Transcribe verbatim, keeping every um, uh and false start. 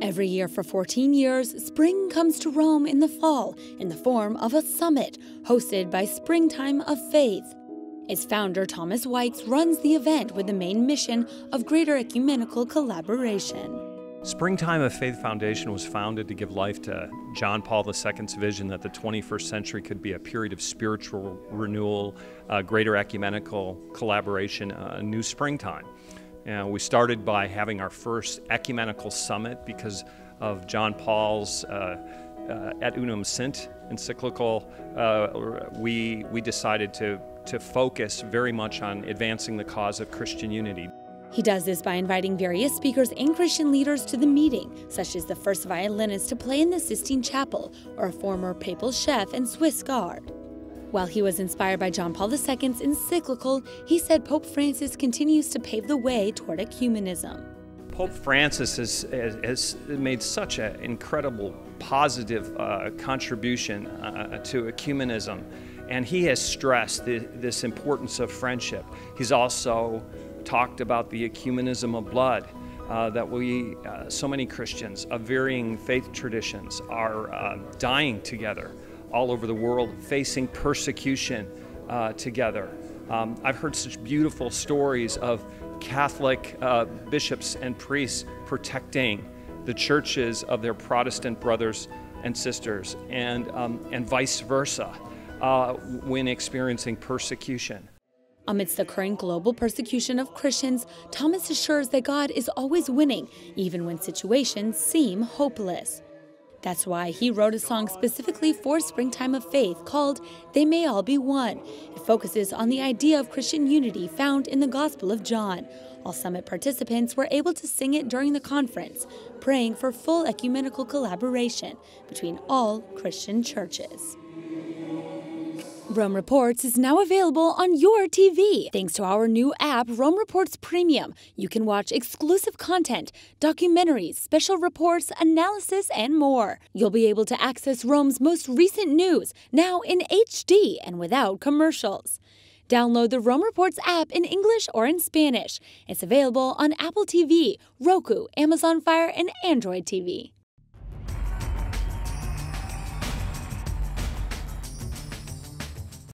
Every year for fourteen years, spring comes to Rome in the fall in the form of a summit hosted by Springtime of Faith. Its founder, Thomas White, runs the event with the main mission of greater ecumenical collaboration. Springtime of Faith Foundation was founded to give life to John Paul the Second's vision that the twenty-first century could be a period of spiritual renewal, uh, greater ecumenical collaboration, uh, a new springtime. And we started by having our first ecumenical summit because of John Paul's uh, uh, Ut Unum Sint encyclical. Uh, we, we decided to, to focus very much on advancing the cause of Christian unity. He does this by inviting various speakers and Christian leaders to the meeting, such as the first violinist to play in the Sistine Chapel or a former papal chef and Swiss guard. While he was inspired by John Paul the Second's encyclical, he said Pope Francis continues to pave the way toward ecumenism. Pope Francis has, has made such an incredible positive uh, contribution uh, to ecumenism, and he has stressed the, this importance of friendship. He's also talked about the ecumenism of blood, uh, that we, uh, so many Christians of varying faith traditions are uh, dying together all over the world, facing persecution uh, together. Um, I've heard such beautiful stories of Catholic uh, bishops and priests protecting the churches of their Protestant brothers and sisters, and, um, and vice versa uh, when experiencing persecution. Amidst the current global persecution of Christians, Thomas assures that God is always winning, even when situations seem hopeless. That's why he wrote a song specifically for Springtime of Faith called "They May All Be One." It focuses on the idea of Christian unity found in the Gospel of John. All summit participants were able to sing it during the conference, praying for full ecumenical collaboration between all Christian churches. Rome Reports is now available on your T V. Thanks to our new app, Rome Reports Premium, you can watch exclusive content, documentaries, special reports, analysis, and more. You'll be able to access Rome's most recent news, now in H D and without commercials. Download the Rome Reports app in English or in Spanish. It's available on Apple T V, Roku, Amazon Fire, and Android T V.